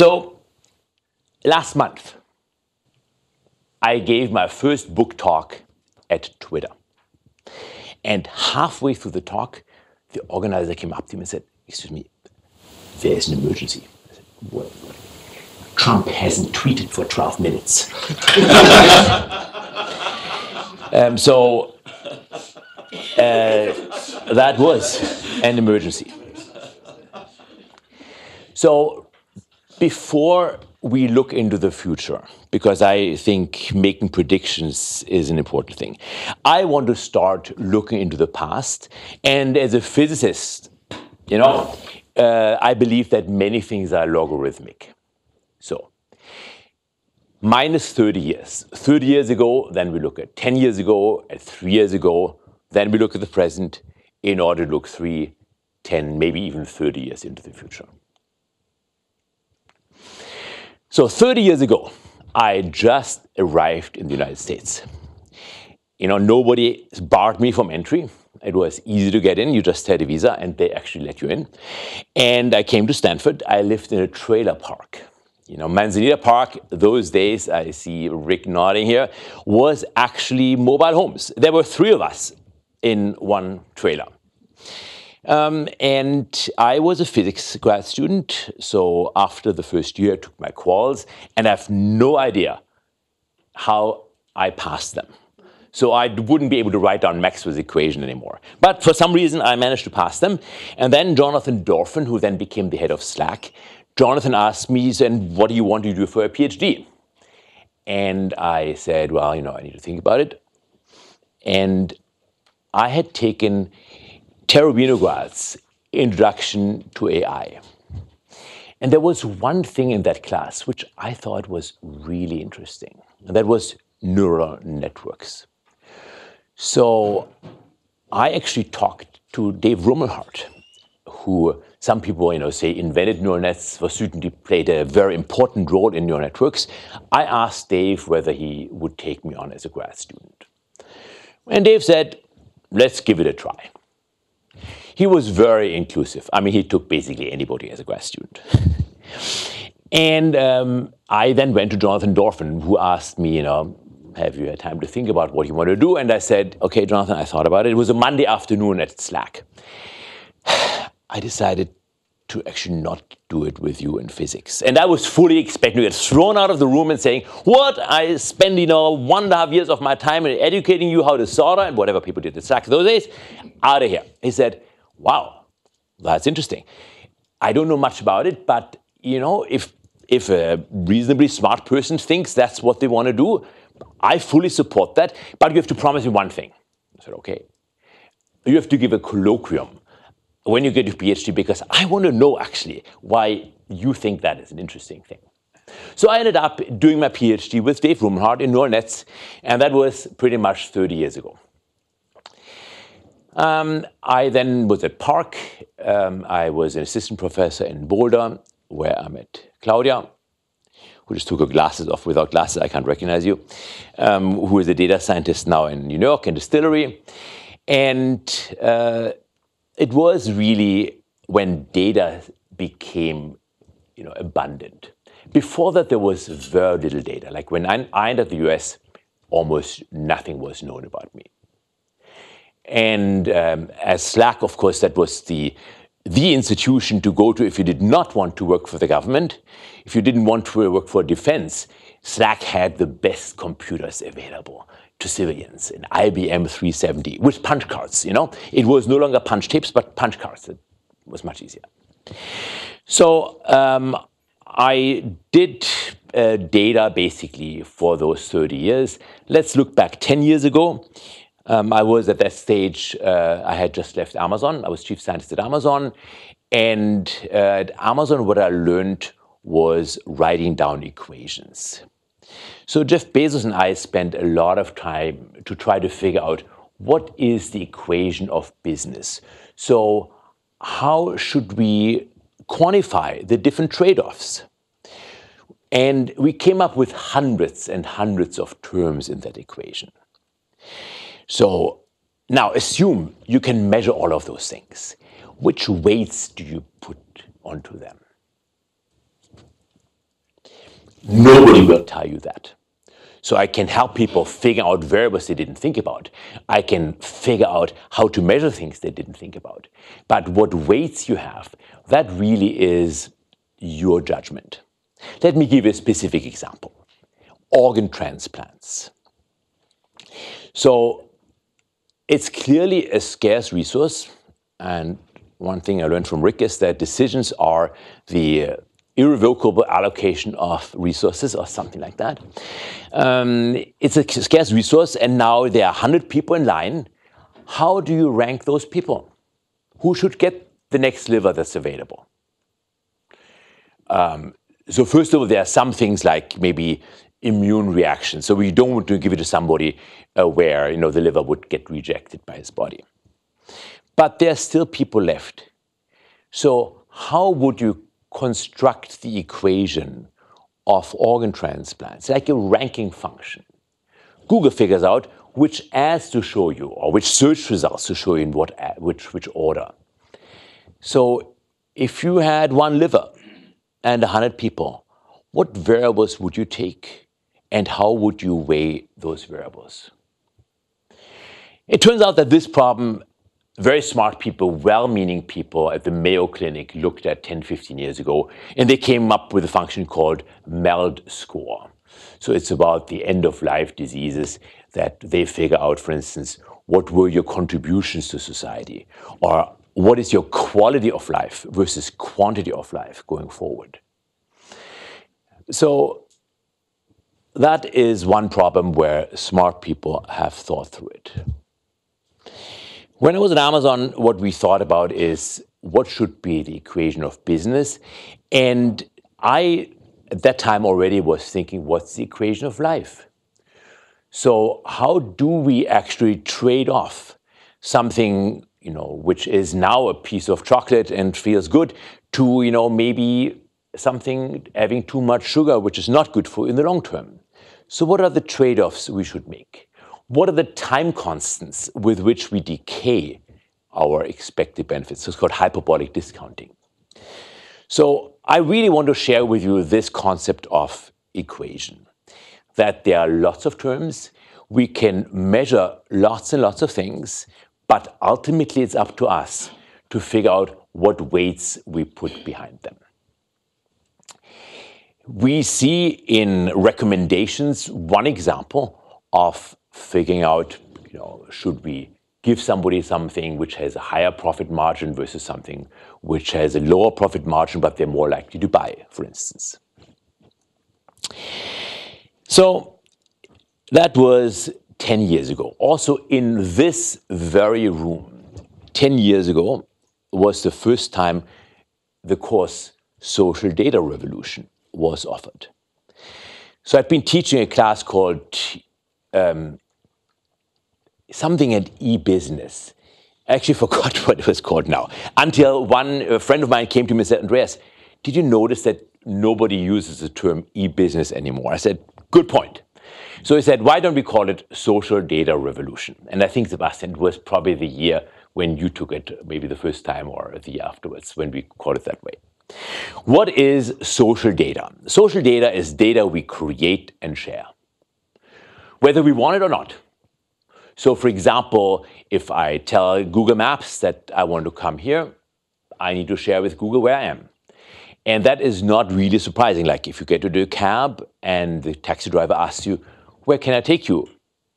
So last month, I gave my first book talk at Twitter. And halfway through the talk, the organizer came up to me and said, "Excuse me, there is an emergency." I said, what? "Trump hasn't tweeted for 12 minutes. That was an emergency. So before we look into the future, because I think making predictions is an important thing, I want to start looking into the past. And as a physicist, you know, I believe that many things are logarithmic. So minus 30 years. 30 years ago, then we look at 10 years ago, at 3 years ago, then we look at the present in order to look 3, 10, maybe even 30 years into the future. So 30 years ago, I just arrived in the United States. You know, nobody barred me from entry. It was easy to get in. You just had a visa, and they actually let you in. And I came to Stanford. I lived in a trailer park. You know, Manzanita Park, those days, I see Rick nodding here, was actually mobile homes. There were 3 of us in one trailer. And I was a physics grad student, so after the first year I took my quals, and I have no idea how I passed them. So I wouldn't be able to write down Maxwell's equation anymore. But for some reason I managed to pass them, and then Jonathan Dorfman, who then became the head of SLAC, Jonathan asked me, "And what do you want to do for a PhD?" And I said, "Well, you know, I need to think about it." And I had taken Tara Winograd's Introduction to AI. And there was one thing in that class which I thought was really interesting, and that was neural networks. So I actually talked to Dave Rumelhart, who some people, you know, say invented neural nets, for certainty played a very important role in neural networks. I asked Dave whether he would take me on as a grad student. And Dave said, "Let's give it a try." He was very inclusive. I mean, he took basically anybody as a grad student. And I then went to Jonathan Dorfman, who asked me, you know, "Have you had time to think about what you want to do?" And I said, "Okay, Jonathan, I thought about it." It was a Monday afternoon at SLAC. "I decided to actually not do it with you in physics." And I was fully expecting to get thrown out of the room and saying, "What? I spend, you know, 1.5 years of my time in educating you how to solder," and whatever people did at SLAC those days, "out of here." He said, "Wow, that's interesting. I don't know much about it, but, you know, if a reasonably smart person thinks that's what they want to do, I fully support that, but you have to promise me one thing." I said, "Okay." "You have to give a colloquium when you get your PhD, because I want to know actually why you think that is an interesting thing." So I ended up doing my PhD with Dave Rumelhart in neural nets, and that was pretty much 30 years ago. I then was at PARC. I was an assistant professor in Boulder, where I met Claudia, who just took her glasses off. Without glasses, I can't recognize you, who is a data scientist now in New York in Distillery. And it was really when data became, you know, abundant. Before that, there was very little data. Like when I entered the US, almost nothing was known about me. And as SLAC, of course, that was the institution to go to if you did not want to work for the government, if you didn't want to work for defense. SLAC had the best computers available to civilians, an IBM 370 with punch cards, you know. It was no longer punch tapes, but punch cards. It was much easier. So I did data basically for those 30 years. Let's look back 10 years ago. I was at that stage, I had just left Amazon. I was chief scientist at Amazon. And at Amazon, what I learned was writing down equations. So Jeff Bezos and I spent a lot of time to try to figure out what is the equation of business. So how should we quantify the different trade-offs? And we came up with hundreds and hundreds of terms in that equation. So now assume you can measure all of those things. Which weights do you put onto them? Nobody will tell you that. So I can help people figure out variables they didn't think about. I can figure out how to measure things they didn't think about. But what weights you have, that really is your judgment. Let me give you a specific example. Organ transplants. So it's clearly a scarce resource. And one thing I learned from Rick is that decisions are the irrevocable allocation of resources or something like that. It's a scarce resource, and now there are 100 people in line. How do you rank those people? Who should get the next liver that's available? So first of all, there are some things like maybe immune reactions. So we don't want to give it to somebody where the liver would get rejected by his body. But there are still people left. So how would you construct the equation of organ transplants, like a ranking function? Google figures out which ads to show you or which search results to show you in what ad, which order. So if you had one liver and 100 people, what variables would you take and how would you weigh those variables? It turns out that this problem, very smart people, well-meaning people at the Mayo Clinic looked at 10, 15 years ago, and they came up with a function called MELD score. So it's about the end-of-life diseases that they figure out, for instance, what were your contributions to society, or what is your quality of life versus quantity of life going forward. So that is one problem where smart people have thought through it. When I was at Amazon, what we thought about is what should be the equation of business. And I, at that time already, was thinking, what's the equation of life? So how do we actually trade off something, which is now a piece of chocolate and feels good to, maybe something having too much sugar, which is not good for you in the long term? So what are the trade-offs we should make? What are the time constants with which we decay our expected benefits? So it's called hyperbolic discounting. So I really want to share with you this concept of equation, that there are lots of terms. We can measure lots and lots of things, but ultimately it's up to us to figure out what weights we put behind them. We see in recommendations one example of figuring out, should we give somebody something which has a higher profit margin versus something which has a lower profit margin, but they're more likely to buy, for instance. So that was 10 years ago. Also in this very room, 10 years ago was the first time the course Social Data Revolution was offered. So I've been teaching a class called something at e-business. I actually forgot what it was called now, until one friend of mine came to me and said, Andreas, did you notice that nobody uses the term e-business anymore? I said, good point. So he said, why don't we call it Social Data Revolution? And I think, Sebastian, it was probably the year when you took it, maybe the first time or the year afterwards, when we called it that way. What is social data? Social data is data we create and share, whether we want it or not. So for example, if I tell Google Maps that I want to come here, I need to share with Google where I am. And that is not really surprising. Like if you get into a cab and the taxi driver asks you, where can I take you?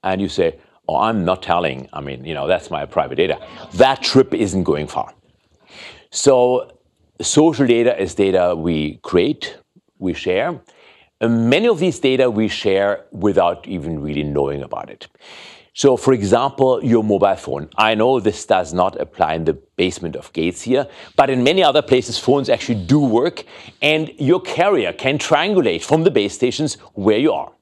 And you say, oh, I'm not telling. I mean, that's my private data. That trip isn't going far. So social data is data we create, we share. Many of these data we share without even really knowing about it. So for example, your mobile phone. I know this does not apply in the basement of Gates here, but in many other places, phones actually do work, and your carrier can triangulate from the base stations where you are.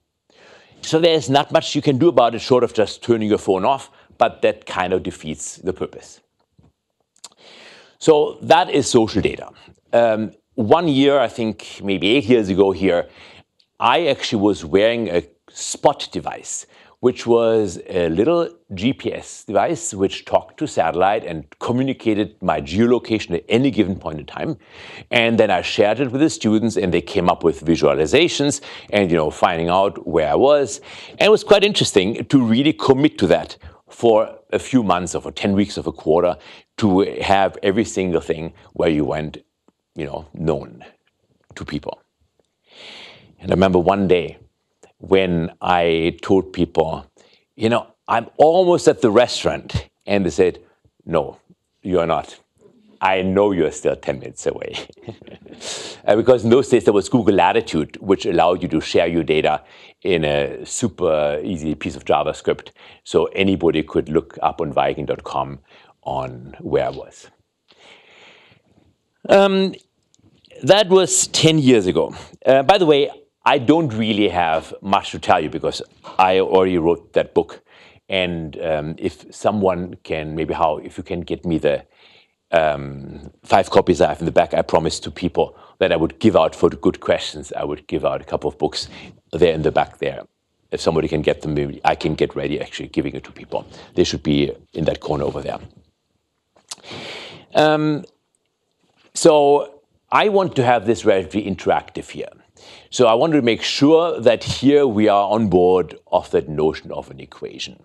So there's not much you can do about it short of just turning your phone off, but that kind of defeats the purpose. So that is social data. 1 year, I think maybe 8 years ago here, I actually was wearing a spot device, which was a little GPS device which talked to satellite and communicated my geolocation at any given point in time. And then I shared it with the students and they came up with visualizations and, you know, finding out where I was. And it was quite interesting to really commit to that for a few months or for 10 weeks of a quarter to have every single thing where you went, you know, known to people. And I remember one day when I told people, you know, I'm almost at the restaurant. And they said, no, you're not. I know you're still 10 minutes away. Because in those days there was Google Latitude, which allowed you to share your data in a super easy piece of JavaScript. So anybody could look up on weigend.com on where I was. That was 10 years ago. By the way, I don't really have much to tell you because I already wrote that book. And if someone can, maybe if you can get me the 5 copies I have in the back, I promised to people that I would give out for the good questions. I would give out a couple of books. They're in the back there. If somebody can get them, maybe I can get ready actually giving it to people. They should be in that corner over there. So I want to have this relatively interactive here. So I want to make sure that here we are on board of that notion of an equation.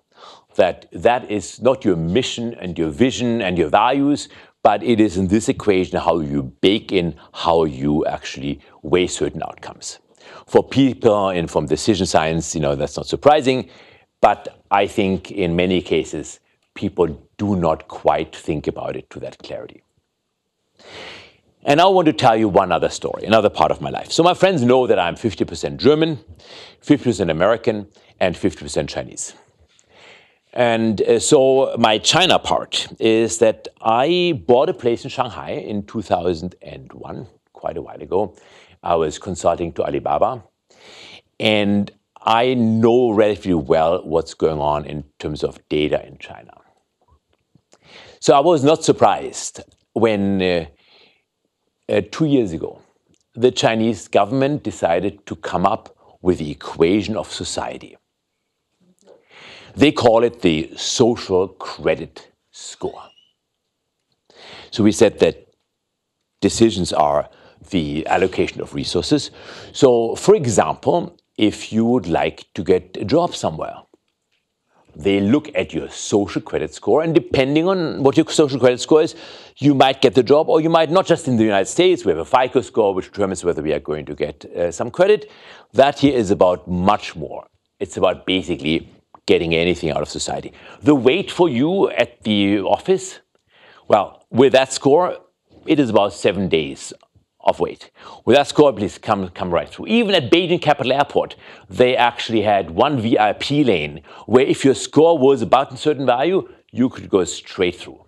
That is not your mission and your vision and your values, but it is in this equation how you bake in how you actually weigh certain outcomes. For people in from decision science, you know, that's not surprising, but I think in many cases people do not quite think about it to that clarity. And I want to tell you one other story, another part of my life. So my friends know that I'm 50% German, 50% American, and 50% Chinese. And so my China part is that I bought a place in Shanghai in 2001, quite a while ago. I was consulting to Alibaba, and I know relatively well what's going on in terms of data in China. So I was not surprised when 2 years ago, the Chinese government decided to come up with the equation of society. They call it the social credit score. So we said that decisions are the allocation of resources. So, for example, if you would like to get a job somewhere, they look at your social credit score, and depending on what your social credit score is, you might get the job or you might not. Just in the United States, we have a FICO score, which determines whether we are going to get some credit. That here is about much more. It's about basically getting anything out of society. The wait for you at the office, well, with that score, it is about 7 days of wait. With that score, please come right through. Even at Beijing Capital Airport, they actually had one VIP lane where if your score was about a certain value, you could go straight through.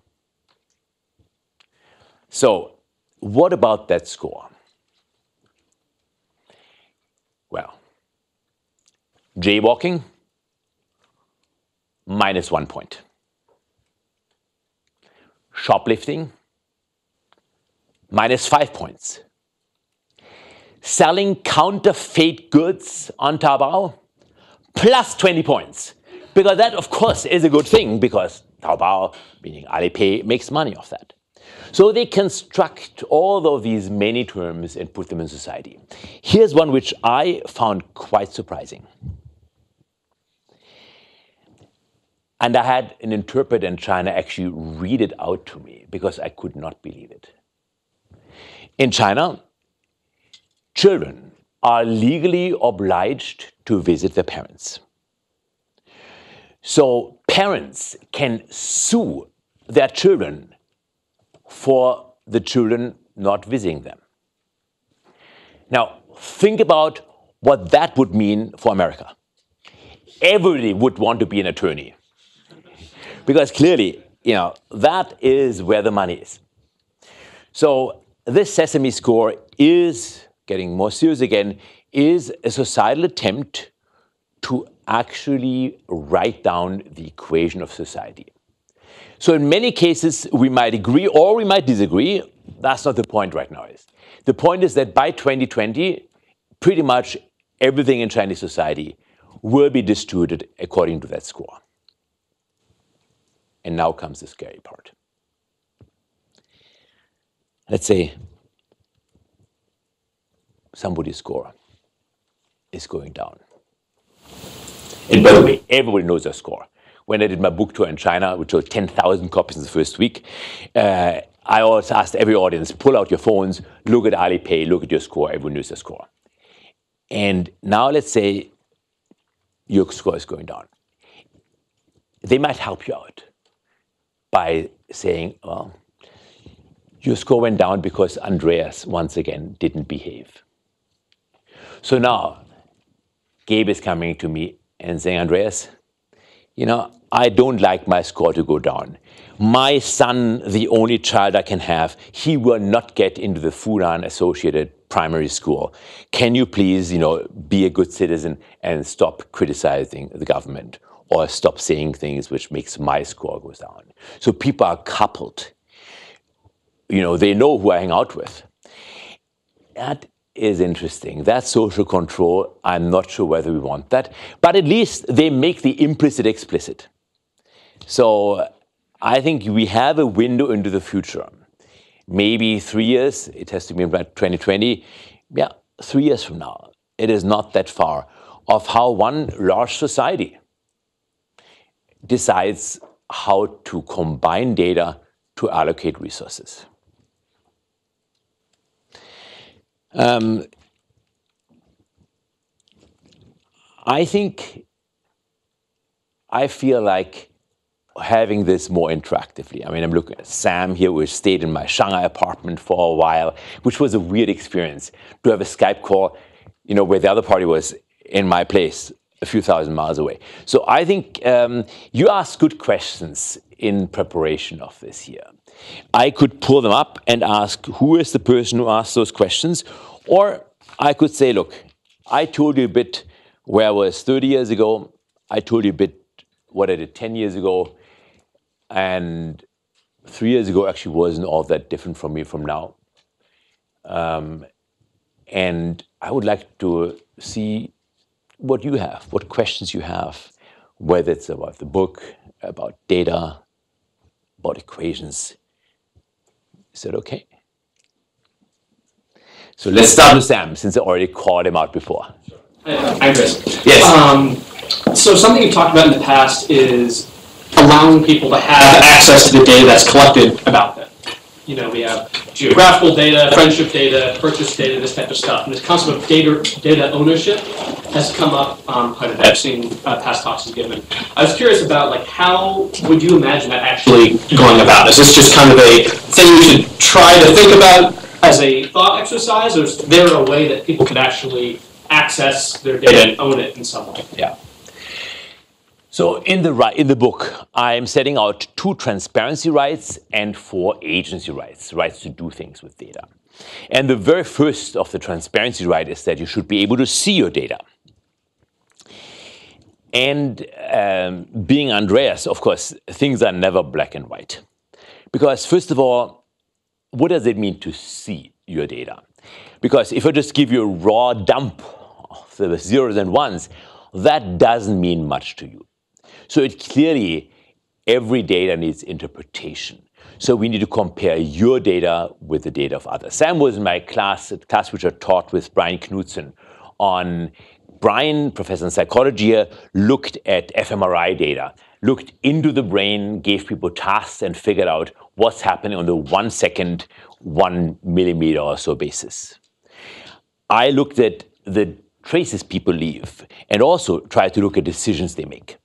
So what about that score? Well, jaywalking, -1 point. Shoplifting, -5 points. Selling counterfeit goods on Taobao, +20 points. Because that, of course, is a good thing, because Taobao, meaning Alipay, makes money off that. So they construct all of these many terms and put them in society. Here's one which I found quite surprising. And I had an interpreter in China actually read it out to me because I could not believe it. In China, children are legally obliged to visit their parents. So parents can sue their children for the children not visiting them. Now, think about what that would mean for America. Everybody would want to be an attorney. Because clearly, you know, that is where the money is. So this Sesame score is, getting more serious again, is a societal attempt to actually write down the equation of society. So in many cases, we might agree or we might disagree. That's not the point right now. The point is that by 2020, pretty much everything in Chinese society will be distributed according to that score. And now comes the scary part. Let's say somebody's score is going down. And by the way, everybody knows their score. When I did my book tour in China, which sold 10,000 copies in the first week, I always asked every audience, pull out your phones, look at Alipay, look at your score, everyone knows their score. And now let's say your score is going down. They might help you out by saying, well, your score went down because Andreas, once again, didn't behave. So now, Gabe is coming to me and saying, Andreas, you know, I don't like my score to go down. My son, the only child I can have, he will not get into the Fudan-associated primary school. Can you please, you know, be a good citizen and stop criticizing the government or stop saying things which makes my score go down? So people are coupled. You know, they know who I hang out with. That is interesting. That's social control. I'm not sure whether we want that. But at least they make the implicit explicit. So I think we have a window into the future. Maybe 3 years. It has to be about 2020. Yeah, 3 years from now. It is not that far. Of how one large society decides how to combine data to allocate resources. I feel like having this more interactively. I mean, I'm looking at Sam here, who stayed in my Shanghai apartment for a while, which was a weird experience to have a Skype call, you know, where the other party was in my place a few thousand miles away. So I think you ask good questions in preparation of this year. I could pull them up and ask, who is the person who asked those questions? Or I could say, look, I told you a bit where I was 30 years ago. I told you a bit what I did 10 years ago. And 3 years ago actually wasn't all that different from me from now. And I would like to see what you have, what questions you have, whether it's about the book, about data, about equations. Is that okay? So let's start with Sam, since I already called him out before. Sure. Hi, Chris. Yes. So something you've talked about in the past is allowing people to have access to the data that's collected about them. You know, we have geographical data, friendship data, purchase data, this type of stuff. And this concept of data ownership has come up quite a bit. I've seen past talks he's given. I was curious about, like, how would you imagine that actually going about? Is this just kind of a thing you should try to think about as a thought exercise, or is there a way that people could actually access their data and own it in some way? Yeah. So in the book, I am setting out 2 transparency rights and 4 agency rights, rights to do things with data. And the very first of the transparency right is that you should be able to see your data. And being Andreas, of course, things are never black and white. Because first of all, what does it mean to see your data? Because if I just give you a raw dump of the zeros and ones, that doesn't mean much to you. So it clearly, every data needs interpretation. So we need to compare your data with the data of others. Sam was in my class, a class which I taught with Brian Knudsen on. Brian, professor in psychology here, looked at fMRI data, looked into the brain, gave people tasks, and figured out what's happening on the 1 second, 1 millimeter or so basis. I looked at the traces people leave and also tried to look at decisions they make.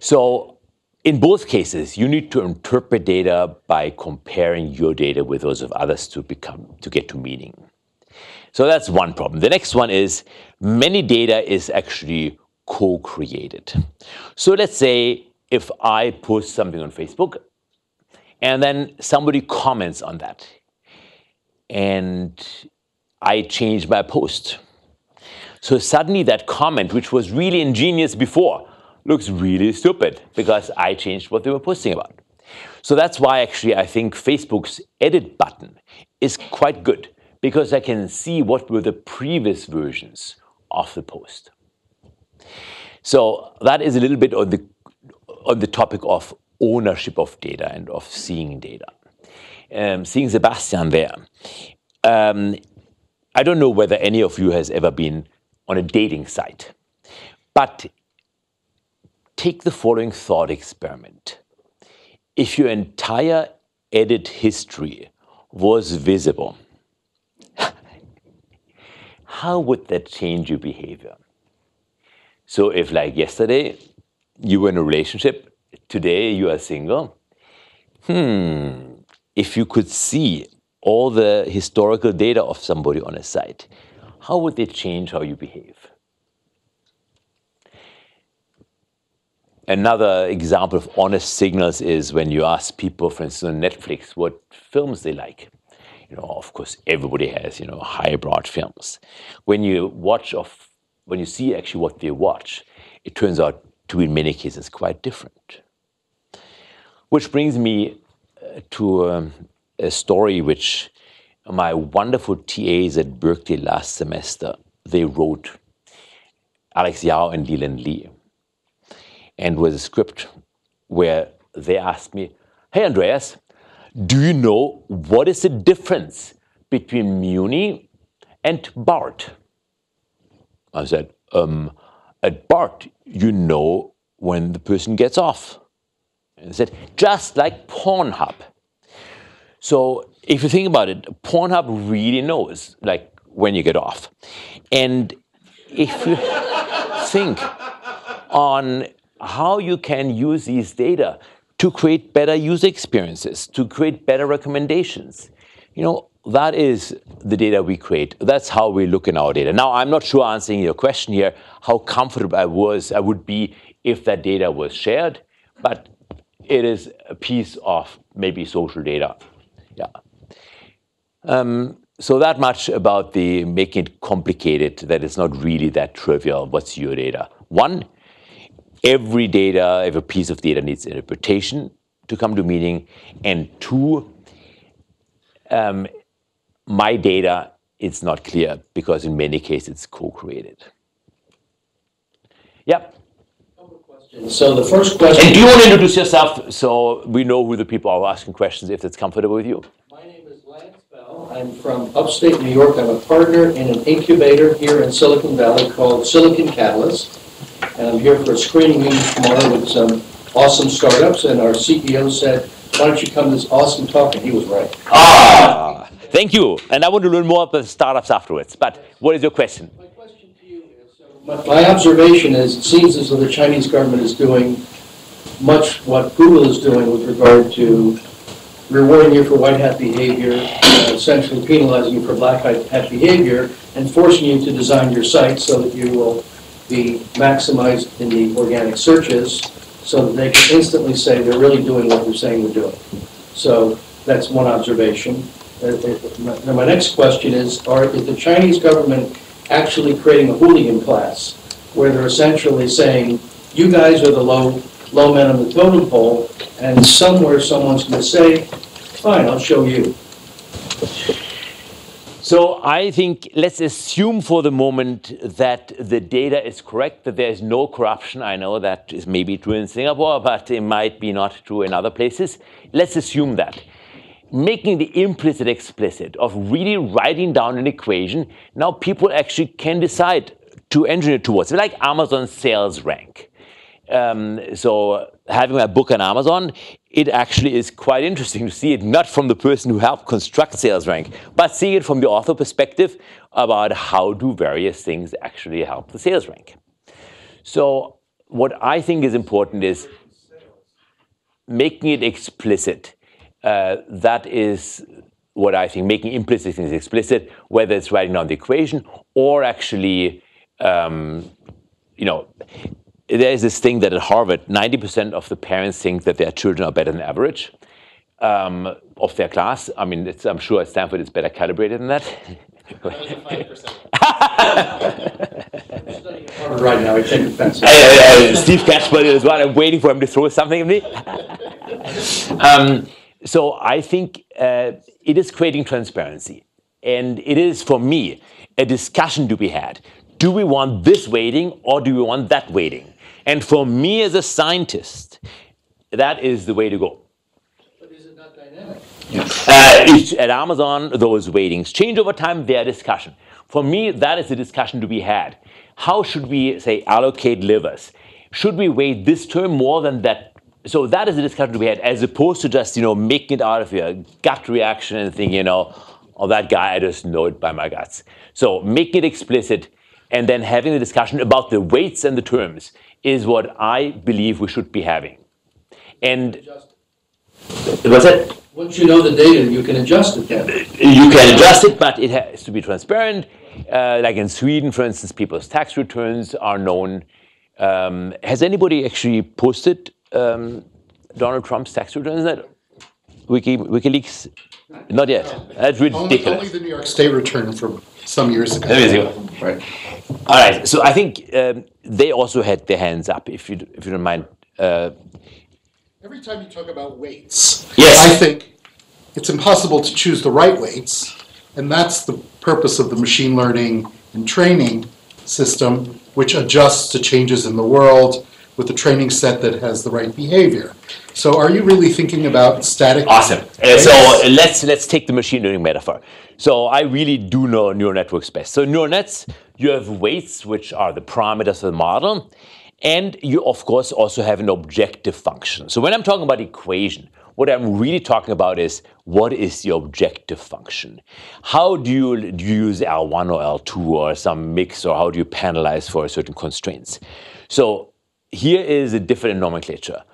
So in both cases, you need to interpret data by comparing your data with those of others to get to meaning. So that's one problem. The next one is many data is actually co-created. So let's say if I post something on Facebook and then somebody comments on that and I change my post. So suddenly that comment, which was really ingenious before, looks really stupid because I changed what they were posting about. So that's why actually I think Facebook's edit button is quite good because I can see what were the previous versions of the post. So that is a little bit on the topic of ownership of data and of seeing data. Seeing Sebastian there. I don't know whether any of you has ever been on a dating site, but take the following thought experiment. If your entire edit history was visible, how would that change your behavior? So if, like yesterday, you were in a relationship, today you are single, if you could see all the historical data of somebody on a site, how would they change how you behave? Another example of honest signals is when you ask people, for instance, on Netflix, what films they like. You know, of course, everybody has, you know, highbrow films. When you watch, when you see actually what they watch, it turns out to, in many cases, quite different. Which brings me to a story which my wonderful TAs at Berkeley last semester, they wrote, Alex Yao and Leland Lee. And with a script where they asked me, hey, Andreas, do you know what is the difference between Muni and BART? I said, at BART, you know when the person gets off. And they said, just like Pornhub. So if you think about it, Pornhub really knows, like, when you get off. And if you think on how you can use these data to create better user experiences, to create better recommendations. You know, that is the data we create. That's how we look in our data. Now, I'm not sure answering your question here, how comfortable I would be if that data was shared, but it is a piece of maybe social data. Yeah. So that much about the making it complicated, that it's not really that trivial. What's your data? One, every piece of data needs interpretation to come to meaning. And two, my data, it's not clear because in many cases it's co-created. Yeah. So the first question. And do you want to introduce yourself so we know who the people are asking questions, if it's comfortable with you? My name is Lance Bell. I'm from upstate New York. I'm a partner in an incubator here in Silicon Valley called Silicon Catalyst. And I'm here for a screening meeting tomorrow with some awesome startups. And our CEO said, why don't you come to this awesome talk? And he was right. Ah, thank you. And I want to learn more about startups afterwards. But what is your question? My question to you is, my observation is, it seems as though the Chinese government is doing much what Google is doing with regard to rewarding you for white hat behavior, essentially penalizing you for black hat behavior, and forcing you to design your site so that you will be maximized in the organic searches so that they can instantly say they're really doing what we're saying we're doing. So that's one observation. Now my next question is the Chinese government actually creating a hooligan class where they're essentially saying, you guys are the low men on the totem pole, and somewhere someone's going to say, fine, I'll show you. So I think let's assume for the moment that the data is correct, that there is no corruption. I know that is maybe true in Singapore, but it might be not true in other places. Let's assume that. Making the implicit explicit of really writing down an equation, now people actually can decide to engineer towards it, like Amazon sales rank. So having my book on Amazon, it actually is quite interesting to see it not from the person who helped construct SalesRank, but seeing it from the author perspective about how do various things actually help the sales rank. So what I think is important is making it explicit. That is what I think, making implicit things explicit, whether it's writing down the equation or actually, you know, there is this thing that at Harvard, 90% of the parents think that their children are better than average of their class. I mean, I'm sure at Stanford it's better calibrated than that. Right now, I take offense. Steve Cashman is what I'm waiting for him to throw something at me. So I think it is creating transparency. And it is, for me, a discussion to be had. do we want this weighting or do we want that weighting? And for me as a scientist, that is the way to go. But is it not dynamic? At Amazon, those weightings change over time, they are discussion. For me, that is the discussion to be had. How should we, say, allocate livers? Should we weigh this term more than that? So that is the discussion to be had, as opposed to just, you know, making it out of your gut reaction and thinking, you know, oh, that guy, I just know it by my guts. So make it explicit, and then having the discussion about the weights and the terms is what I believe we should be having. And was it? Once you know the data, you can adjust it then. You can adjust it, but it has to be transparent. Like in Sweden, for instance, people's tax returns are known. Has anybody actually posted Donald Trump's tax returns? WikiLeaks? Not yet. That's ridiculous. Only the New York State return from some years ago. Right. All right. So I think they also had their hands up, if you don't mind. Every time you talk about weights, yes. I think it's impossible to choose the right weights, and that's the purpose of the machine learning and training system, which adjusts to changes in the world with a training set that has the right behavior. So are you really thinking about static? Awesome. So let's take the machine learning metaphor. So I really do know neural networks best. So neural nets, you have weights, which are the parameters of the model. And you, of course, also have an objective function. So when I'm talking about equation, what I'm really talking about is what is the objective function? How do you use L1 or L2 or some mix, or how do you penalize for certain constraints? So here is a different nomenclature.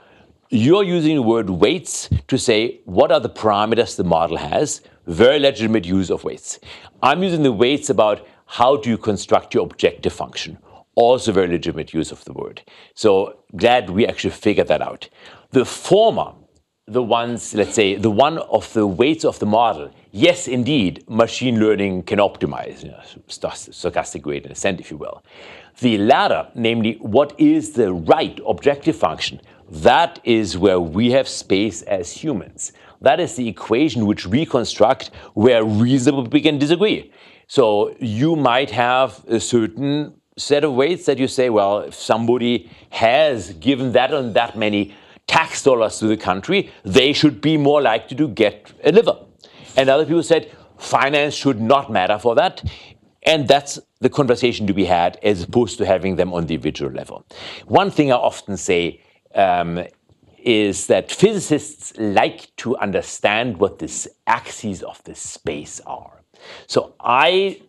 You're using the word weights to say what are the parameters the model has. Very legitimate use of weights. I'm using the weights about how do you construct your objective function. Also very legitimate use of the word. So glad we actually figured that out. The former, the ones, let's say, the one of the weights of the model, yes, indeed, machine learning can optimize, you know, stochastic gradient descent, if you will. The latter, namely, what is the right objective function, that is where we have space as humans. That is the equation which we construct where reasonable people can disagree. So you might have a certain set of weights that you say, well, if somebody has given that and that many tax dollars to the country, they should be more likely to get a liver. And other people said, finance should not matter for that. And that's the conversation to be had as opposed to having them on the individual level. One thing I often say is that physicists like to understand what the axes of the space are. So I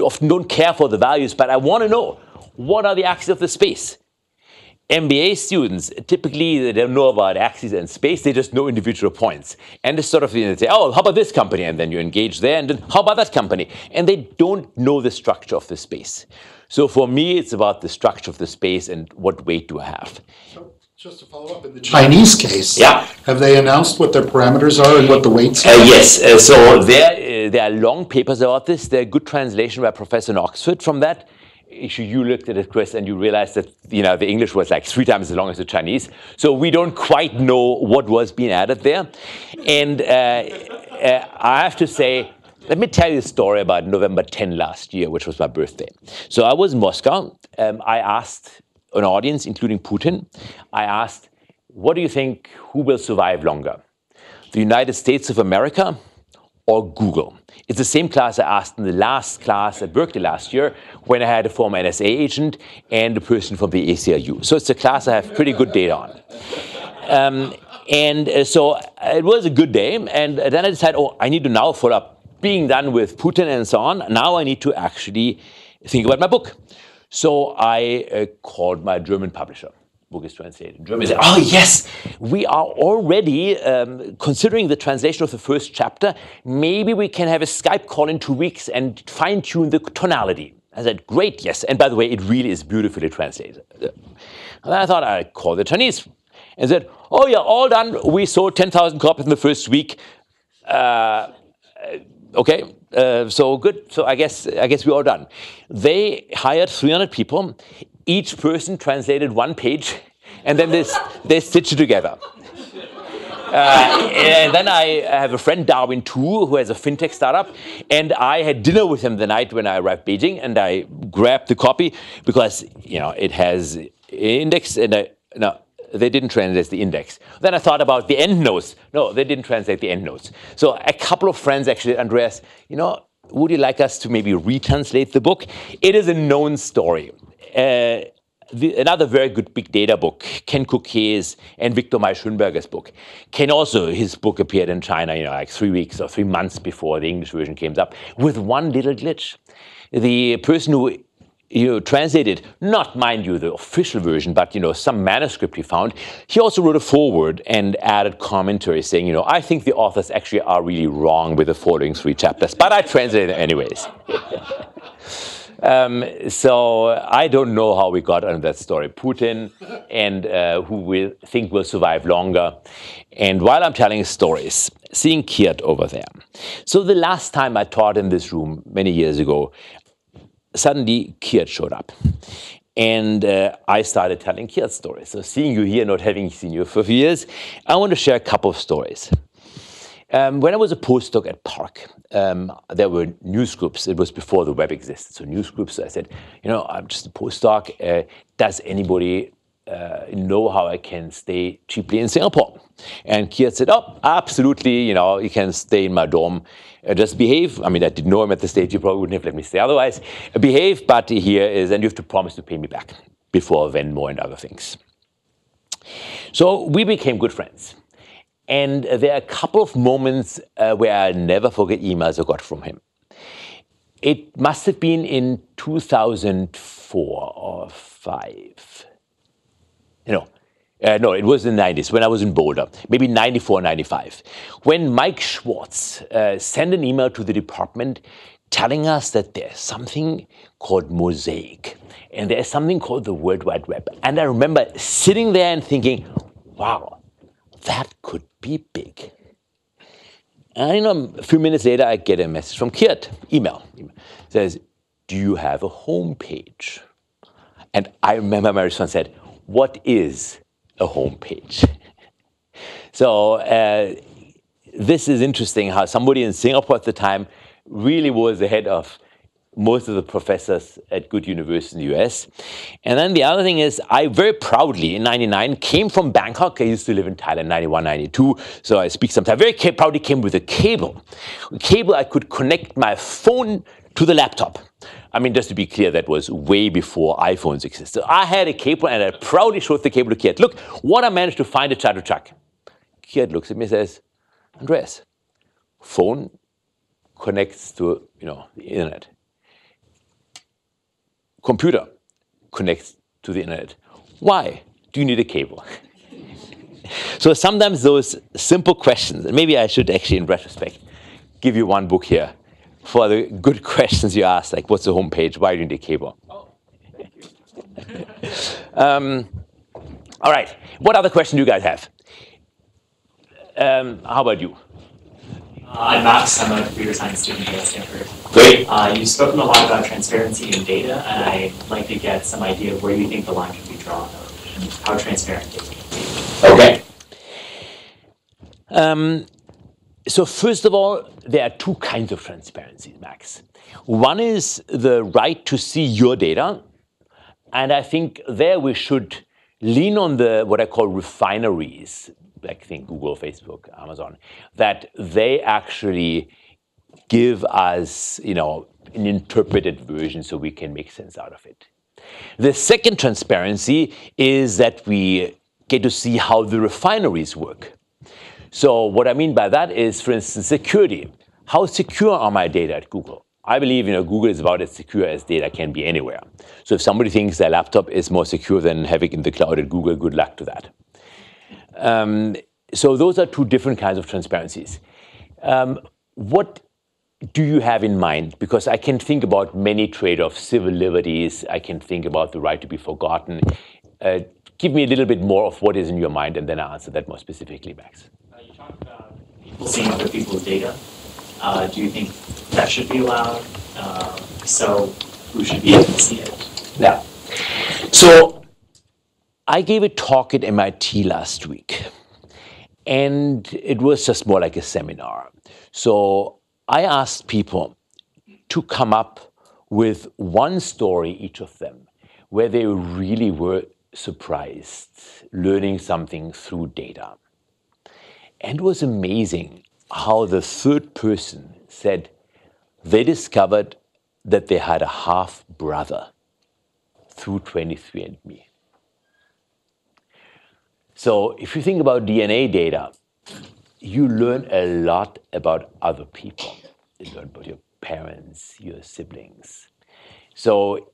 often don't care for the values, but I want to know what are the axes of the space. MBA students, typically they don't know about axes and space, they just know individual points. And it's sort of, you know, they say, oh, how about this company? And then you engage there, and then how about that company? And they don't know the structure of the space. So for me, it's about the structure of the space and what weight do I have. So just to follow up, in the Chinese case, yeah. Have they announced what their parameters are and what the weights are? Yes, so there are long papers about this. There are good translation by Professor in Oxford from that. You looked at it, Chris, and you realized that, you know, the English was like 3 times as long as the Chinese. So we don't quite know what was being added there. And I have to say, let me tell you a story about November 10 last year, which was my birthday. So I was in Moscow. I asked an audience, including Putin, I asked, what do you think, who will survive longer? The United States of America or Google? It's the same class I asked in the last class at Berkeley last year when I had a former NSA agent and a person from the ACLU. So it's a class I have pretty good data on. So it was a good day. And then I decided, oh, I need to now follow up. Being done with Putin and so on, now I need to actually think about my book. So I called my German publisher. Book is translated in German. Said, oh yes, we are already considering the translation of the first chapter. Maybe we can have a Skype call in 2 weeks and fine-tune the tonality. I said, great, yes. And by the way, it really is beautifully translated. And I thought I'd call the Chinese and said, oh yeah, all done. We sold 10,000 copies in the first week. Okay, so good. So I guess we're all done. They hired 300 people. Each person translated 1 page, and then they stitched it together. And then I have a friend, Darwin Tu, who has a fintech startup. And I had dinner with him the night when I arrived in Beijing. And I grabbed the copy because, you know, it has index. And I, no, they didn't translate the index. Then I thought about the endnotes. No, they didn't translate the endnotes. So a couple of friends actually, Andreas, you know, would you like us to maybe retranslate the book? It is a known story. Another very good big data book, Ken Kuke's and Victor Mai Schönberger's book. Ken also, his book appeared in China, you know, like 3 weeks or 3 months before the English version came up, with one little glitch. The person who translated, not mind you, the official version, but you know, some manuscript he found, he also wrote a foreword and added commentary saying, you know, I think the authors actually are really wrong with the following 3 chapters, but I translated them anyways. So I don't know how we got on that story. Putin and who we think will survive longer. And while I'm telling stories, seeing Kiert over there. So the last time I taught in this room many years ago, suddenly Kiert showed up. And I started telling Kiert stories. So seeing you here, not having seen you for a few years, I want to share a couple of stories. When I was a postdoc at PARC, there were newsgroups. It was before the web existed. So newsgroups, I said, you know, I'm just a postdoc. Does anybody know how I can stay cheaply in Singapore? And Kiert said, oh, absolutely, you know, you can stay in my dorm. Just behave. I mean, I didn't know him at the stage. He probably wouldn't have let me stay otherwise. Behave, but here is, and you have to promise to pay me back before Venmo and other things. So we became good friends. And there are a couple of moments where I never forget emails I got from him. It must have been in 2004 or 5. You know, no, it was in the 90s when I was in Boulder, maybe 94, 95, when Mike Schwartz sent an email to the department telling us that there's something called Mosaic and there's something called the World Wide Web. And I remember sitting there and thinking, wow, that could be big. And you know, a few minutes later, I get a message from Kiert, email. It says, do you have a homepage? And I remember my response said, what is a homepage? So this is interesting how somebody in Singapore at the time really was the head of most of the professors at good universities in the US. And then the other thing is, I very proudly, in 99, came from Bangkok. I used to live in Thailand, 91, 92, so I speak some Thai. Very proudly came with a cable. A cable I could connect my phone to the laptop. I mean, just to be clear, that was way before iPhones existed. I had a cable, and I proudly showed the cable to Kiert. Look, what I managed to find at Chatuchak. Kiert looks at me and says, Andreas, phone connects to, you know, the internet. Computer connects to the internet. Why do you need a cable? So sometimes those simple questions, and maybe I should actually, in retrospect, give you one book here for the good questions you asked, like what's the homepage? Why do you need a cable? Oh, thank you. All right, what other question do you guys have? How about you? I'm Max. I'm a computer science student here at Stanford. Great. You've spoken a lot about transparency in data, and I'd like to get some idea of where you think the line should be drawn and how transparent it is. Okay. So first of all, there are two kinds of transparency, Max. One is the right to see your data, and I think there we should lean on the what I call refineries. Like think Google, Facebook, Amazon, that they actually give us, you know, an interpreted version so we can make sense out of it. The second transparency is that we get to see how the refineries work. So what I mean by that is, for instance, security. How secure are my data at Google? I believe, you know, Google is about as secure as data can be anywhere. So if somebody thinks their laptop is more secure than having it in the cloud at Google, good luck to that. So those are two different kinds of transparencies. What do you have in mind? Because I can think about many trade-offs, civil liberties. I can think about the right to be forgotten. Give me a little bit more of what is in your mind, and then I'll answer that more specifically, Max. You talked about people seeing other people's data. Do you think that should be allowed? So who should be able to see it? Yeah. So I gave a talk at MIT last week, And it was just more like a seminar. So I asked people to come up with one story, each of them, where they really were surprised, learning something through data. And it was amazing how the third person said they discovered that they had a half-brother through 23andMe. So if you think about DNA data, you learn a lot about other people. You learn about your parents, your siblings. So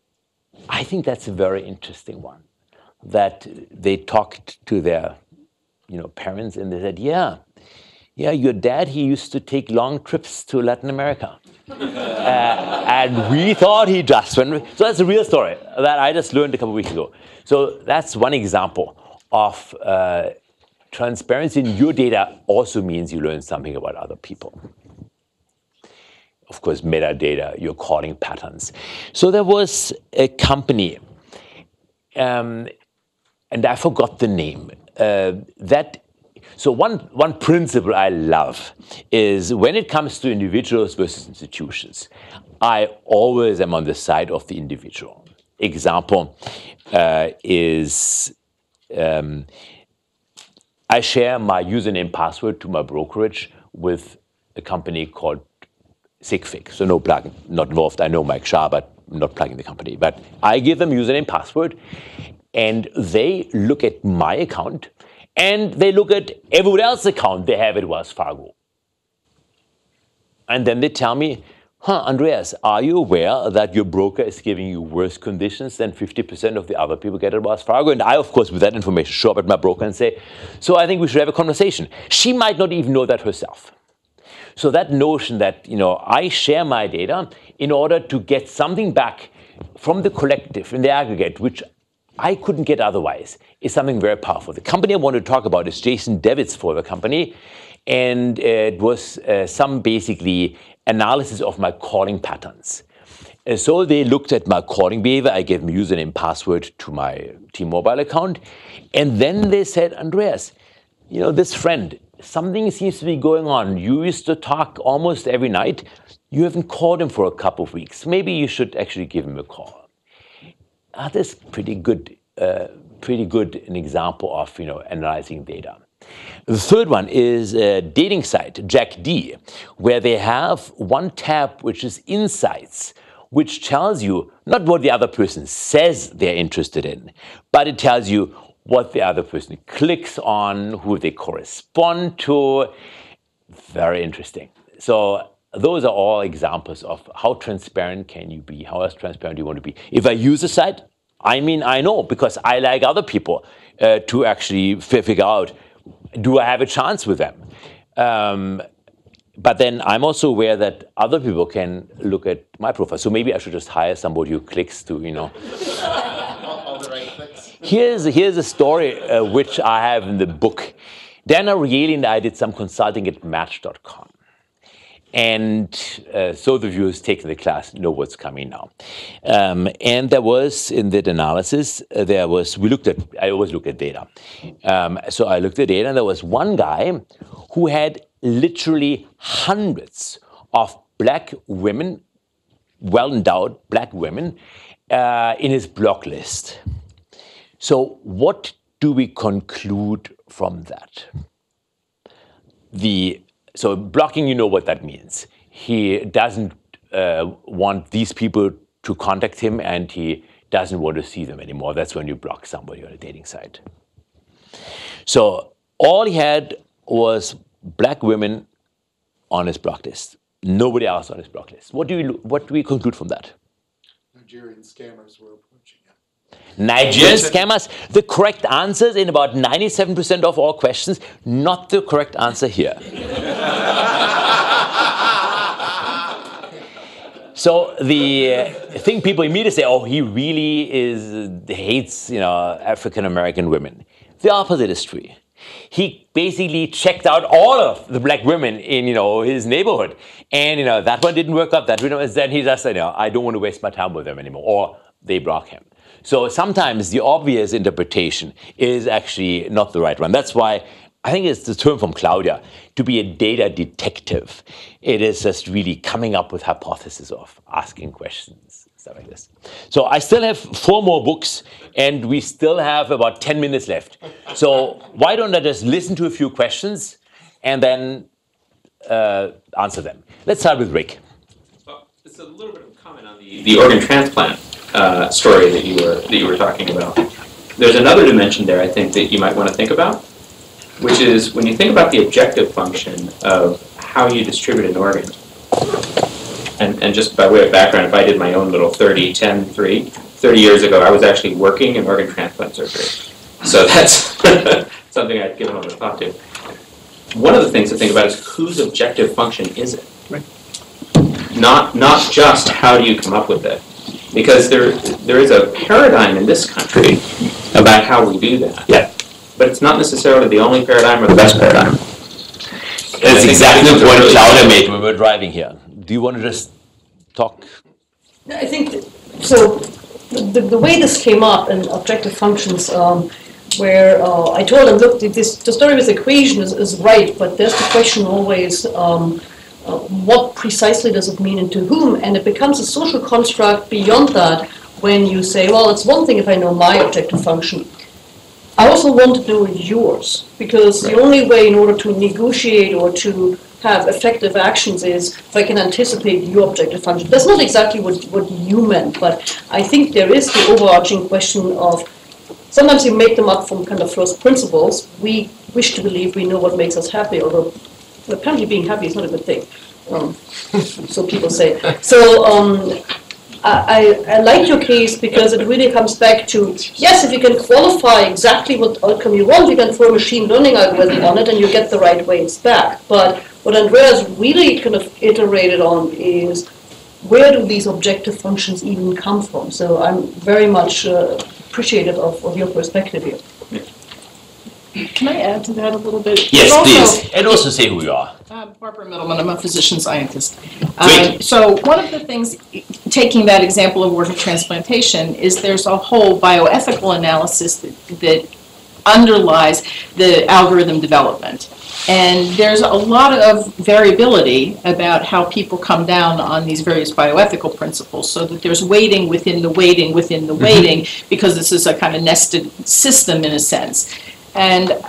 I think that's a very interesting one, that they talked to their parents and they said, yeah, your dad, he used to take long trips to Latin America. And we thought he just went. So that's a real story that I just learned a couple of weeks ago. So that's one example of transparency in your data also means you learn something about other people. Of course, metadata, your calling patterns. So there was a company, and I forgot the name. So one principle I love is when it comes to individuals versus institutions, I always am on the side of the individual. Example is I share my username and password to my brokerage with a company called SigFig. So no plug, not involved. I know Mike Shah, but not plugging the company. But I give them username and password, and they look at my account, and they look at everyone else's account they have at Wells Fargo. And then they tell me, Andreas, are you aware that your broker is giving you worse conditions than 50% of the other people get at Wells Fargo? And I, of course, with that information, show up at my broker and say, so I think we should have a conversation. She might not even know that herself. So that notion that, I share my data in order to get something back from the collective in the aggregate, which I couldn't get otherwise, is something very powerful. The company I want to talk about is Jason Devitt's for the company, and it was some basically analysis of my calling patterns. And so they looked at my calling behavior. I gave them username and password to my T-Mobile account, and then they said, Andreas, this friend, something seems to be going on. You used to talk almost every night. You haven't called him for a couple of weeks. Maybe you should actually give him a call. That's pretty good an example of analyzing data. The third one is a dating site, Jackd, where they have one tab which is Insights, which tells you not what the other person says they're interested in, but it tells you what the other person clicks on, who they correspond to. Very interesting. So those are all examples of how transparent can you be, how else transparent do you want to be. If I use a site, I know, because I like other people to actually figure out, do I have a chance with them? But then I'm also aware that other people can look at my profile. So maybe I should just hire somebody who clicks to, All the right clicks. Here's a story which I have in the book. Dan Ariely and I did some consulting at Match.com. And so the viewers taking the class know what's coming now. And there was, in that analysis, I always look at data. So I looked at data, and there was one guy who had literally hundreds of black women, well-endowed black women, in his block list. So what do we conclude from that? So blocking, what that means. He doesn't want these people to contact him, and he doesn't want to see them anymore. That's when you block somebody on a dating site. So all he had was black women on his block list. Nobody else on his block list. What do we conclude from that? Nigerian scammers were approaching him. Nigerian scammers? The correct answer is in about 97% of all questions. Not the correct answer here. So the thing people immediately say, oh, he really hates African-American women. The opposite is true. He basically checked out all of the black women in his neighborhood. And that one didn't work out. Then he just said, I don't want to waste my time with them anymore. Or they block him. So sometimes the obvious interpretation is actually not the right one. That's why I think it's the term from Claudia, to be a data detective. It is just really coming up with hypotheses of asking questions, stuff like this. So I still have 4 more books, and we still have about 10 minutes left. So why don't I just listen to a few questions and then answer them. Let's start with Rick. Well, it's a little bit of a comment on the organ transplant story that you were talking about. There's another dimension there, I think, that you might want to think about, which is when you think about the objective function of how you distribute an organ. And just by way of background, if I did my own little 30 years ago, I was actually working in organ transplant surgery. So that's something I'd given a lot of thought to. One of the things to think about is whose objective function is it? Right. Not just how do you come up with it. Because there is a paradigm in this country about how we do that. Yeah. But it's not necessarily the only paradigm or the best paradigm. That's exactly what Claudia made when we were driving here. Do you want to just talk? No, I think, so the way this came up in objective functions, where I told him, look, the story with equation is right, but there's the question always, what precisely does it mean and to whom? And it becomes a social construct beyond that when you say, well, it's one thing if I know my objective function. I also want to know yours, because right. The only way in order to negotiate or to have effective actions is if I can anticipate your objective function. That's not exactly what you meant, but I think there is the overarching question of sometimes you make them up from kind of first principles. We wish to believe we know what makes us happy, although apparently being happy is not a good thing. So people say. So. I like your case because it really comes back to, yes, if you can qualify exactly what outcome you want, you can throw a machine learning algorithm on it and you get the right weights back. But what Andreas really kind of iterated on is, where do these objective functions even come from? So I'm very much appreciative of your perspective here. Can I add to that a little bit? Yes, please. And also say who you are. Barbara Middleman. I'm a physician scientist. So one of the things, taking that example of organ transplantation, is there's a whole bioethical analysis that underlies the algorithm development. And there's a lot of variability about how people come down on these various bioethical principles, so that there's weighting within the weighting within the weighting, because this is a kind of nested system in a sense. And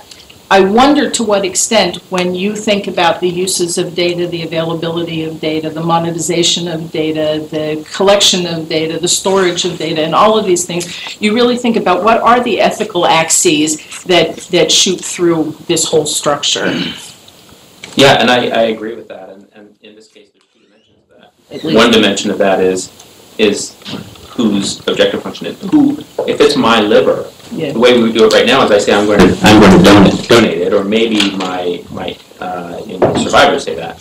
I wonder to what extent, when you think about the uses of data, the availability of data, the monetization of data, the collection of data, the storage of data, and all of these things, you really think about what are the ethical axes that shoot through this whole structure. Yeah, and I agree with that. And in this case, there's 2 dimensions of that. One dimension of that is whose objective function is. Who, if it's my liver, yeah. The way we do it right now is I say I'm going to donate it, or maybe my you know, survivors say that.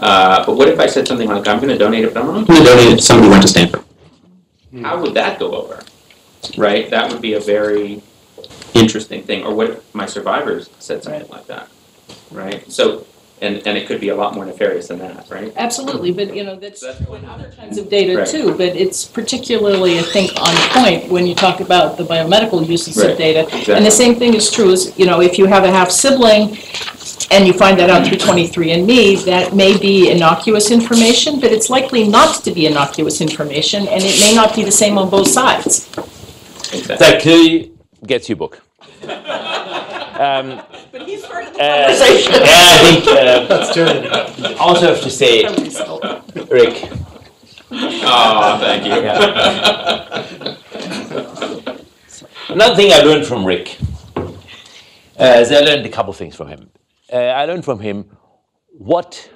But what if I said something like, I'm going to donate it, but I'm not going to donate it to someone who went to Stanford? How would that go over? Right? That would be a very interesting thing. Or what if my survivors said something like that? Right? So. And it could be a lot more nefarious than that, right? Absolutely, but you know, that's true in other kinds of data right. too, but it's particularly, I think, on point when you talk about the biomedical uses right. of data. Exactly. And the same thing is true as, you know, if you have a half-sibling and you find that out through 23andMe, that may be innocuous information, but it's likely not to be innocuous information, and it may not be the same on both sides. Exactly. That clearly gets your book. But he's part of the conversation. Yeah, I think that's true. Also have to say, Rick. Oh, thank you. Yeah. Another thing I learned from Rick is I learned a couple things from him. I learned from him what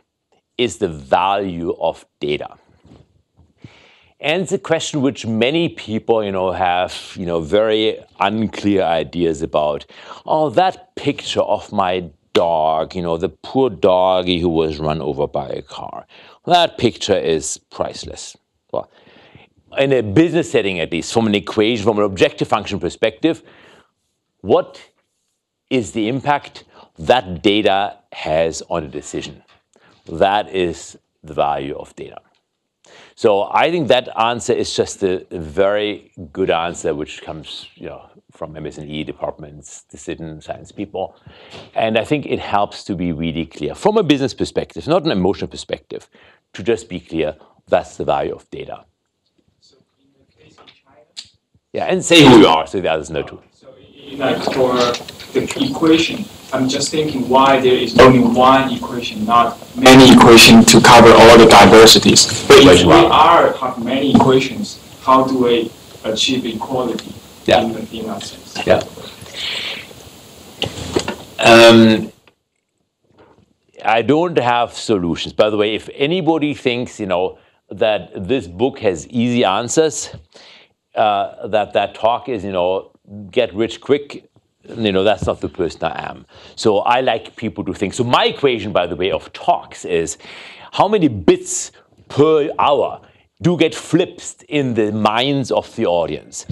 is the value of data. And it's a question which many people, you know, have, you know, very unclear ideas about. Oh, that picture of my dog, you know, the poor doggy who was run over by a car. That picture is priceless. Well, in a business setting, at least, from an equation, from an objective function perspective, what is the impact that data has on a decision? That is the value of data. So I think that answer is just a very good answer, which comes, you know, from MS&E departments, decision science people. And I think it helps to be really clear from a business perspective, not an emotional perspective, to just be clear, that's the value of data. So in the case of China? Yeah, and say who you are, so there's no tool. So in like for the equation, I'm just thinking why there is only one equation, not many equations to cover all the diversities. But if we are have many equations, how do we achieve equality? Yeah. In that sense? Yeah. I don't have solutions. By the way, if anybody thinks, you know, that this book has easy answers, that talk is, you know, get rich quick, you know, that's not the person I am. So I like people to think. So my equation, by the way, of talks is how many bits per hour do get flipped in the minds of the audience.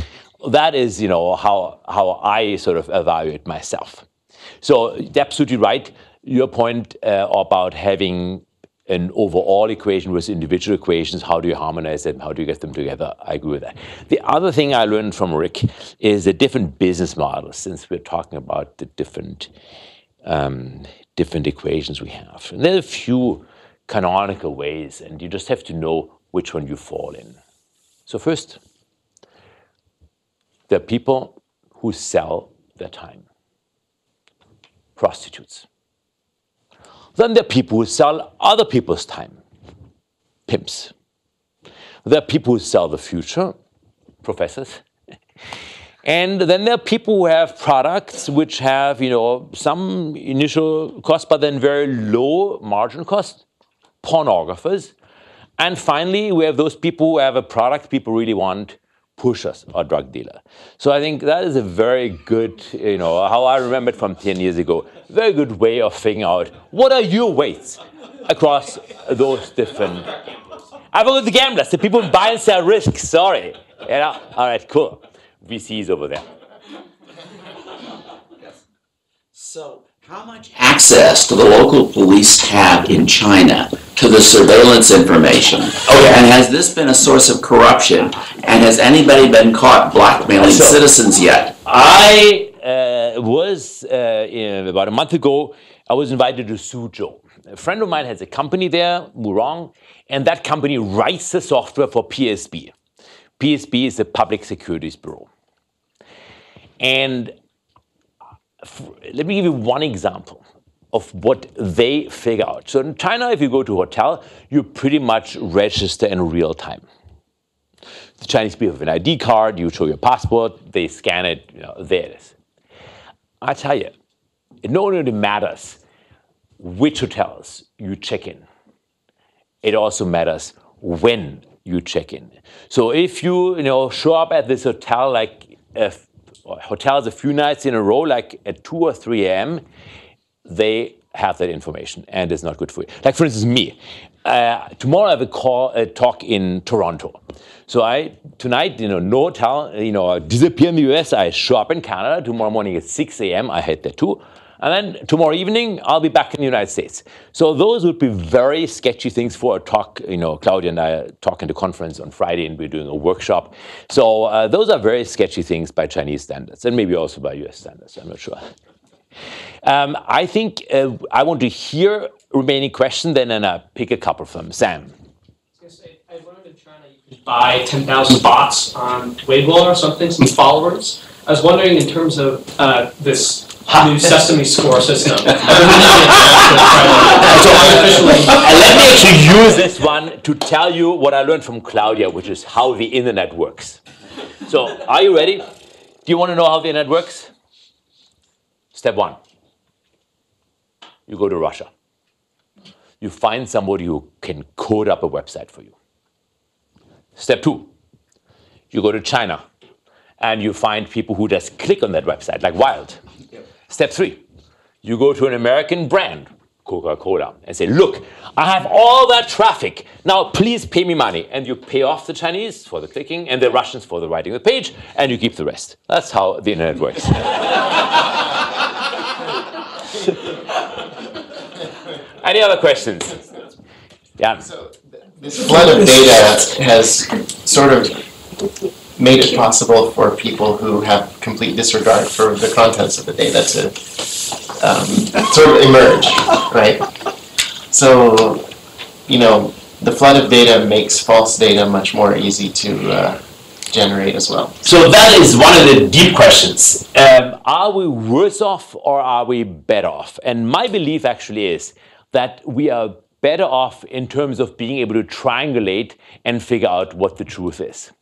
That is, you know, how I sort of evaluate myself. So you're absolutely right. Your point about having an overall equation with individual equations, how do you harmonize them? How do you get them together? I agree with that. The other thing I learned from Rick is the different business models, since we're talking about the different, different equations we have. And there are a few canonical ways, and you just have to know which one you fall in. So first, there are people who sell their time. Prostitutes. Then there are people who sell other people's time, pimps. There are people who sell the future, professors. And then there are people who have products which have, you know, some initial cost, but then very low margin cost, pornographers. And finally, we have those people who have a product people really want, pushers or drug dealer. So I think that is a very good, you know, how I remember it from 10 years ago, very good way of figuring out what are your weights across those different. I forgot the gamblers, the people who buy and sell risk, sorry. You know? All right, cool. VC is over there. So how much access do the local police have in China to the surveillance information? Okay. And has this been a source of corruption? And has anybody been caught blackmailing citizens yet? I was, about a month ago, I was invited to Suzhou. A friend of mine has a company there, Murong, and that company writes the software for PSB. PSB is the Public Securities Bureau. And let me give you one example of what they figure out. So in China, if you go to a hotel, you pretty much register in real time. The Chinese people have an ID card, you show your passport, they scan it, you know, there it is. I tell you, it no longer matters which hotels you check in. It also matters when you check in. So if you, you know, show up at this hotel, like hotels a few nights in a row, like at 2 or 3 a.m., they have that information, and it's not good for you. Like, for instance, me. Tomorrow I have a talk in Toronto. So tonight, you know, no hotel, you know, I disappear in the US, I show up in Canada. Tomorrow morning at 6 a.m., I head there too. And then tomorrow evening, I'll be back in the United States. So those would be very sketchy things for a talk. You know, Claudia and I are talking to a conference on Friday, and we're doing a workshop. So those are very sketchy things by Chinese standards, and maybe also by US standards, I'm not sure. I think I want to hear remaining questions, then and I pick a couple from them. Sam. I was going to say, I learned in China you could buy 10,000 bots on Weibo or something, some followers. I was wondering in terms of this new Sesame score system. And let me actually use this one to tell you what I learned from Claudia, which is how the internet works. So, are you ready? Do you want to know how the internet works? Step one, you go to Russia. You find somebody who can code up a website for you. Step two, you go to China and you find people who just click on that website like wild. Yep. Step three, you go to an American brand, Coca-Cola, and say, look, I have all that traffic. Now please pay me money. And you pay off the Chinese for the clicking and the Russians for the writing of the page, and you keep the rest. That's how the internet works. Any other questions? Yeah. So This flood of data has sort of made it possible for people who have complete disregard for the contents of the data to sort of emerge, right? So, you know, the flood of data makes false data much more easy to generate as well. So that is one of the deep questions. Are we worse off or are we better off? And my belief actually is that we are better off in terms of being able to triangulate and figure out what the truth is.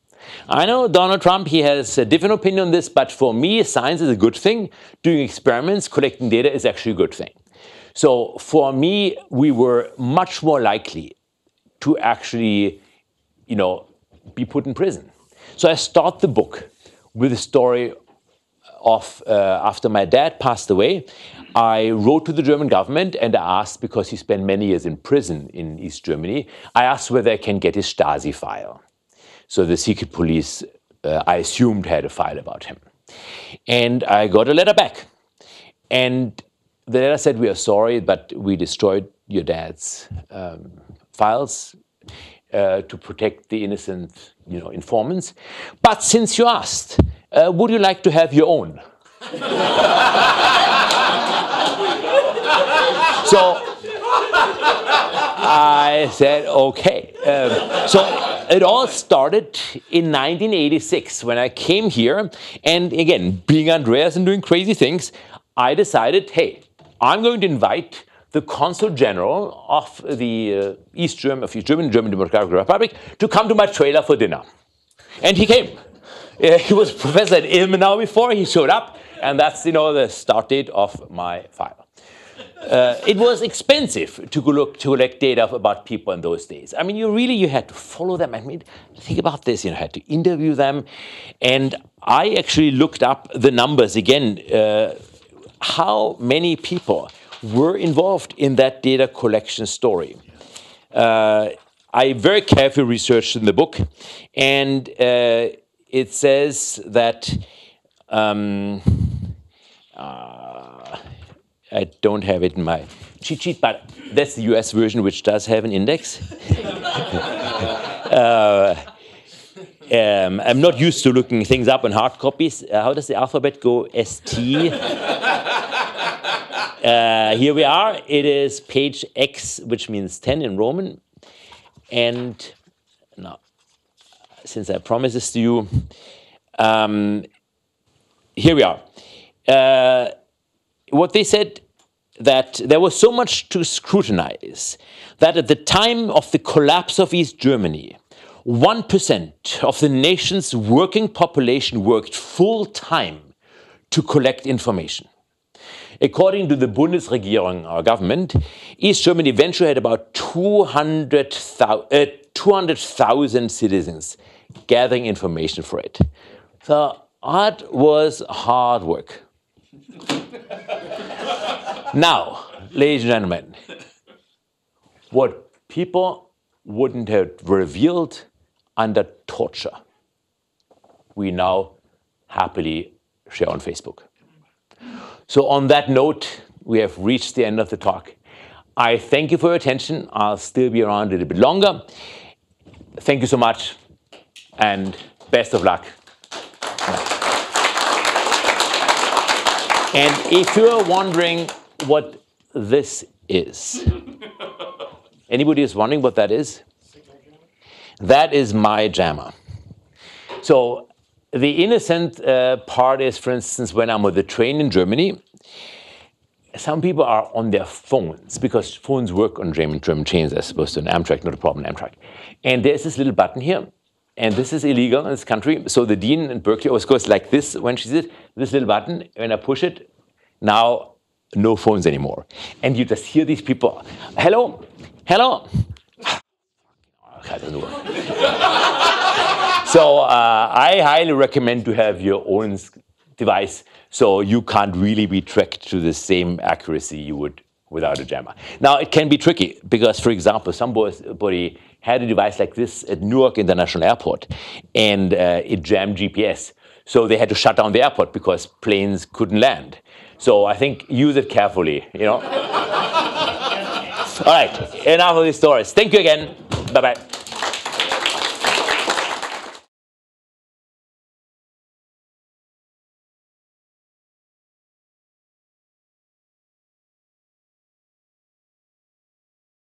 I know Donald Trump, he has a different opinion on this, but for me, science is a good thing. Doing experiments, collecting data is actually a good thing. So for me, we were much more likely to actually, you know, be put in prison. So I start the book with a story of after my dad passed away, I wrote to the German government and I asked, because he spent many years in prison in East Germany, I asked whether I can get his Stasi file. So the secret police, I assumed, had a file about him. And I got a letter back. And the letter said, we are sorry, but we destroyed your dad's files to protect the innocent, you know, informants. But since you asked, would you like to have your own? So I said, okay. So it all started in 1986 when I came here. And again, being Andreas and doing crazy things, I decided, hey, I'm going to invite the Consul General of the German Democratic Republic to come to my trailer for dinner. And he came. He was a professor at Ilmenau before. He showed up. And that's, you know, the start date of my file. It was expensive to collect data about people in those days. I mean, you had to follow them. I mean, think about this. You had to interview them. And I actually looked up the numbers again, how many people were involved in that data collection story. I very carefully researched in the book. And it says that... I don't have it in my cheat sheet, but that's the US version, which does have an index. I'm not used to looking things up in hard copies. How does the alphabet go? ST. Here we are. It is page X, which means 10 in Roman. And now, since I promised this to you, here we are. What they said, that there was so much to scrutinize that at the time of the collapse of East Germany, 1% of the nation's working population worked full-time to collect information. According to the Bundesregierung, our government, East Germany eventually had about 200,000 citizens gathering information for it. So that was hard work. Now, ladies and gentlemen, what people wouldn't have revealed under torture, we now happily share on Facebook. So on that note, we have reached the end of the talk. I thank you for your attention. I'll still be around a little bit longer. Thank you so much, and best of luck. And if you're wondering what this is, anybody is wondering what that is? That is my jammer. So the innocent part is, for instance, when I'm on the train in Germany, some people are on their phones, because phones work on German trains as opposed to an Amtrak, not a problem, Amtrak. And there's this little button here. And this is illegal in this country. So the dean in Berkeley always goes like this when she sees it, this little button. When I push it, now no phones anymore. And you just hear these people, hello, hello. So I highly recommend to have your own device so you can't really be tracked to the same accuracy you would without a jammer. Now, it can be tricky because, for example, somebody had a device like this at Newark International Airport, and it jammed GPS. So they had to shut down the airport because planes couldn't land. So I think use it carefully, you know. All right, enough of these stories. Thank you again. Bye-bye.